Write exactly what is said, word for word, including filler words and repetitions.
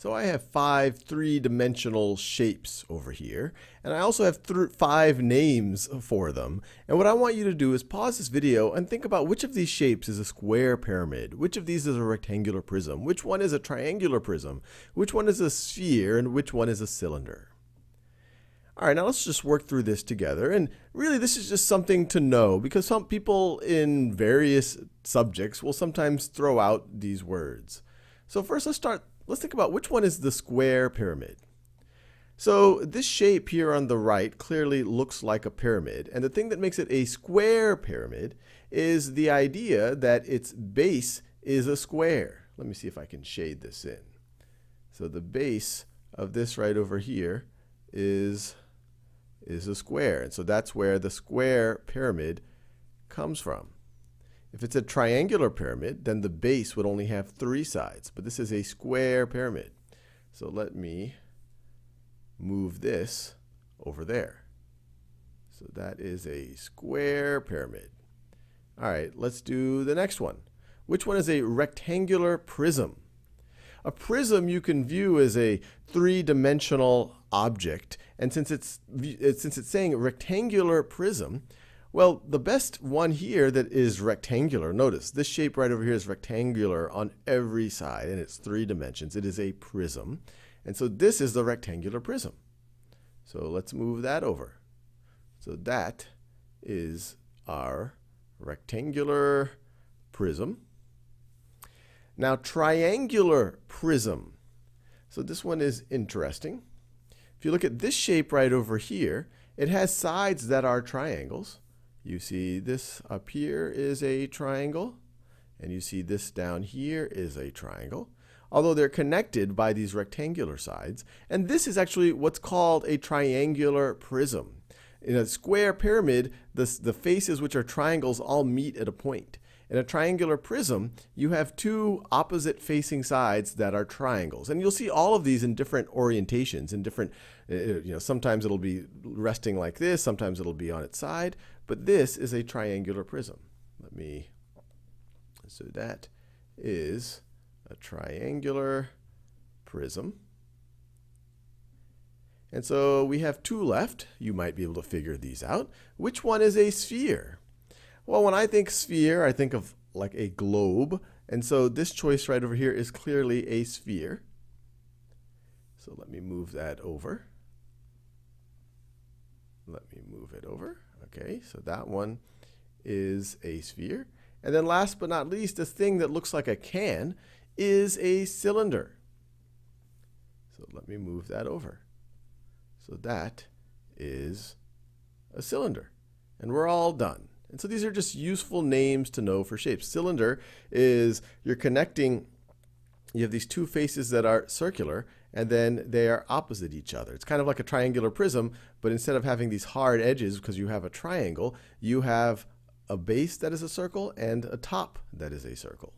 So I have five three-dimensional shapes over here, and I also have th- five names for them. And what I want you to do is pause this video and think about which of these shapes is a square pyramid, which of these is a rectangular prism, which one is a triangular prism, which one is a sphere, and which one is a cylinder. All right, now let's just work through this together. And really, this is just something to know, because some people in various subjects will sometimes throw out these words. So first, let's start Let's think about which one is the square pyramid. So this shape here on the right clearly looks like a pyramid, and the thing that makes it a square pyramid is the idea that its base is a square. Let me see if I can shade this in. So the base of this right over here is, is a square, and so that's where the square pyramid comes from. If it's a triangular pyramid, then the base would only have three sides, but this is a square pyramid. So let me move this over there. So that is a square pyramid. All right, let's do the next one. Which one is a rectangular prism? A prism you can view as a three-dimensional object, and since it's, since it's saying rectangular prism, well, the best one here that is rectangular, notice this shape right over here is rectangular on every side, and it's three dimensions. It is a prism. And so this is the rectangular prism. So let's move that over. So that is our rectangular prism. Now, triangular prism. So this one is interesting. If you look at this shape right over here, it has sides that are triangles. You see this up here is a triangle, and you see this down here is a triangle, although they're connected by these rectangular sides. And this is actually what's called a triangular prism. In a square pyramid, this, the faces which are triangles all meet at a point. In a triangular prism, you have two opposite facing sides that are triangles. And you'll see all of these in different orientations, in different, you know, sometimes it'll be resting like this, sometimes it'll be on its side, but this is a triangular prism. Let me, so that is a triangular prism. And so we have two left. You might be able to figure these out. Which one is a sphere? Well, when I think sphere, I think of like a globe. And so this choice right over here is clearly a sphere. So let me move that over. Let me move it over. Okay, so that one is a sphere. And then last but not least, this thing that looks like a can is a cylinder. So let me move that over. So that is a cylinder. And we're all done. And so these are just useful names to know for shapes. Cylinder is you're connecting, you have these two faces that are circular, and then they are opposite each other. It's kind of like a triangular prism, but instead of having these hard edges because you have a triangle, you have a base that is a circle and a top that is a circle.